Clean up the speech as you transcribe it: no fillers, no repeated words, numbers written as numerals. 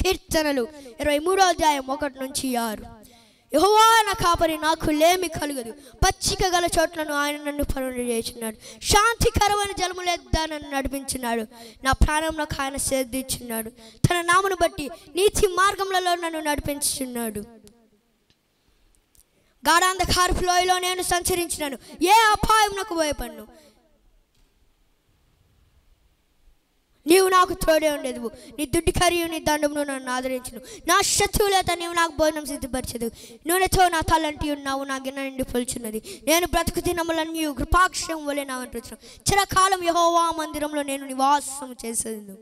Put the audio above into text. కీర్తనలు 23వ అధ్యాయం 1 నుంచి 6 యెహోవా నా కాపరి నాకు లేమి కలుగదు పచ్చిక గల చోట్లను ఆయన నన్ను పరిపాలించుచున్నాడు శాంతికరమైన జలముల యొద్ద నన్ను నడిపించున్నాడు నా ప్రాణమునకు ఆయన సేద ఇచ్చున్నాడు తన నామమును బట్టి నీతి మార్గములలో నన్ను నడిపించుచున్నాడు గాఢాంధకారపు లోయలో నేను సంచరించినను ఏ అపాయమునకు భయపడను నీవు నాకు తోడే ఉండేదువు నీ దుడ్డి కరియు నీ దండమును నన్ను ఆదరించును నా శత్రువులతో నీవు నాకు భోజనం సిద్ధపరచదు నూనెతో నా తలంటి ఉన్నావు నా గిన్నె నిండి పొలుచున్నది నేను బ్రతుకు దినములన్నీ కృపాక్షం వలె నా వెంట చిరకాలం యెహోవా మందిరంలో నేను నివాసం చేసేది